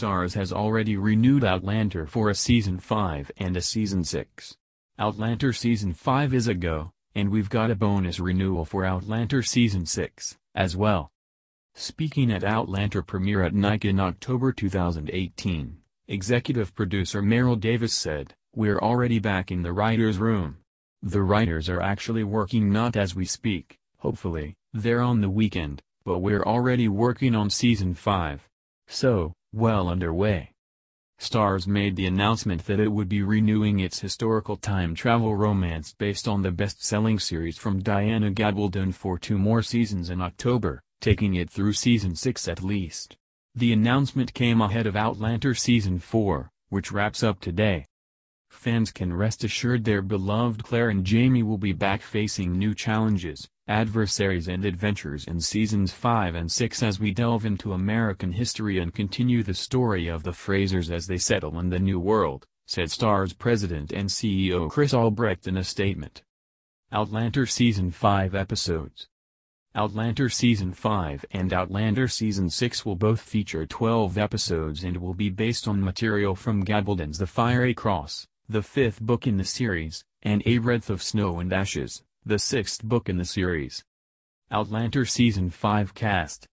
stars has already renewed Outlander for a Season 5 and a Season 6. Outlander Season 5 is a go, and we've got a bonus renewal for Outlander Season 6, as well. Speaking at Outlander premiere at Nike in October 2018, executive producer Meryl Davis said, "We're already back in the writers' room. The writers are actually working not as we speak, hopefully, they're on the weekend, but we're already working on Season 5. So, well underway." Starz made the announcement that it would be renewing its historical time travel romance based on the best-selling series from Diana Gabaldon for 2 more seasons in October, taking it through Season 6 at least. The announcement came ahead of Outlander Season 4, which wraps up today. Fans can rest assured their beloved Claire and Jamie will be back facing new challenges, adversaries and adventures in Seasons 5 and 6 as we delve into American history and continue the story of the Frasers as they settle in the New World, said Starz president and CEO Chris Albrecht in a statement. Outlander Season 5 episodes. Outlander Season 5 and Outlander Season 6 will both feature 12 episodes and will be based on material from Gabaldon's The Fiery Cross, the 5th book in the series, and A Breath of Snow and Ashes, the 6th book in the series. Outlander Season 5 cast.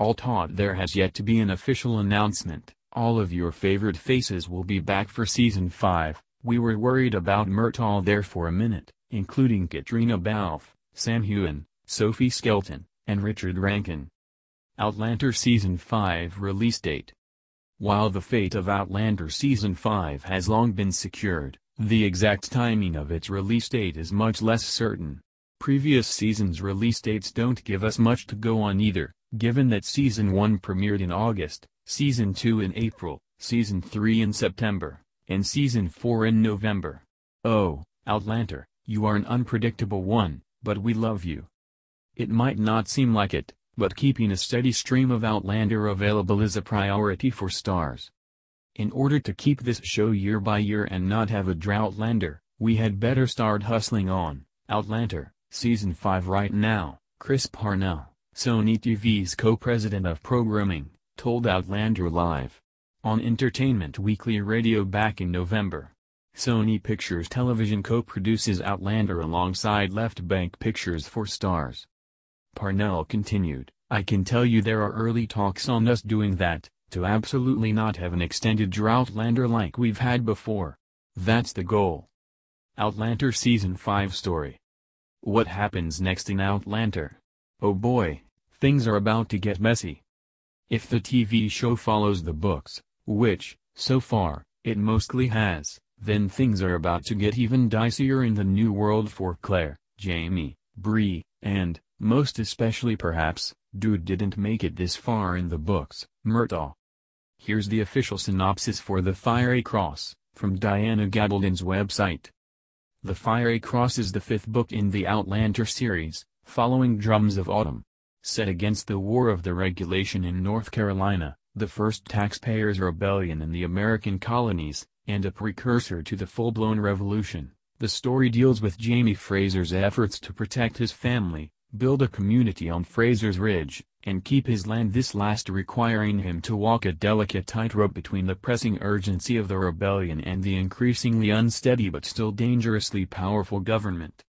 All taught there has yet to be an official announcement. All of your favorite faces will be back for Season 5, we were worried about Myrtle there for a minute, including Katrina Balfe, Sam Heughan, Sophie Skelton, and Richard Rankin. Outlander Season 5 release date. While the fate of Outlander Season 5 has long been secured, the exact timing of its release date is much less certain. Previous seasons' release dates don't give us much to go on either, given that Season 1 premiered in August, Season 2 in April, Season 3 in September, and Season 4 in November. Oh, Outlander, you are an unpredictable one, but we love you. It might not seem like it, but keeping a steady stream of Outlander available is a priority for Starz. In order to keep this show year by year and not have a droughtlander, we had better start hustling on Outlander, Season 5 right now, Chris Parnell, Sony TV's co-president of programming, told Outlander Live. On Entertainment Weekly Radio back in November. Sony Pictures Television co-produces Outlander alongside Left Bank Pictures for Starz. Parnell continued, "I can tell you there are early talks on us doing that, to absolutely not have an extended droughtlander like we've had before. That's the goal." Outlander Season 5 story. What happens next in Outlander? Oh boy, things are about to get messy. If the TV show follows the books, which, so far, it mostly has, then things are about to get even dicier in the New World for Claire, Jamie, Bree, and, most especially perhaps, dude didn't make it this far in the books, Murtaugh. Here's the official synopsis for The Fiery Cross, from Diana Gabaldon's website. The Fiery Cross is the 5th book in the Outlander series, following Drums of Autumn. Set against the War of the Regulation in North Carolina, the first taxpayers' rebellion in the American colonies, and a precursor to the full-blown revolution, the story deals with Jamie Fraser's efforts to protect his family, build a community on Fraser's Ridge, and keep his land, this last requiring him to walk a delicate tightrope between the pressing urgency of the rebellion and the increasingly unsteady but still dangerously powerful government.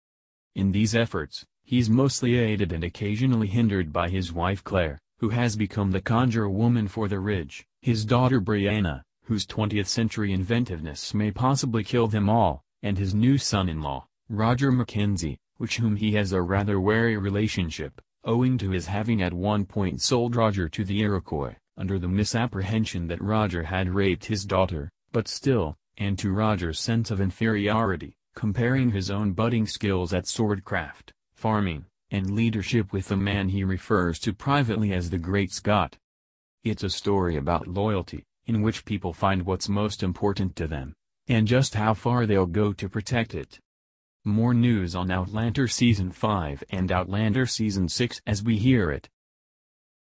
In these efforts, he's mostly aided and occasionally hindered by his wife Claire, who has become the conjure woman for the Ridge, his daughter Brianna, whose 20th-century inventiveness may possibly kill them all, and his new son-in-law, Roger McKenzie, with whom he has a rather wary relationship, owing to his having at one point sold Roger to the Iroquois, under the misapprehension that Roger had raped his daughter, but still, and to Roger's sense of inferiority, comparing his own budding skills at swordcraft, farming, and leadership with the man he refers to privately as the Great Scott. It's a story about loyalty, in which people find what's most important to them, and just how far they'll go to protect it. More news on Outlander Season 5 and Outlander Season 6 as we hear it,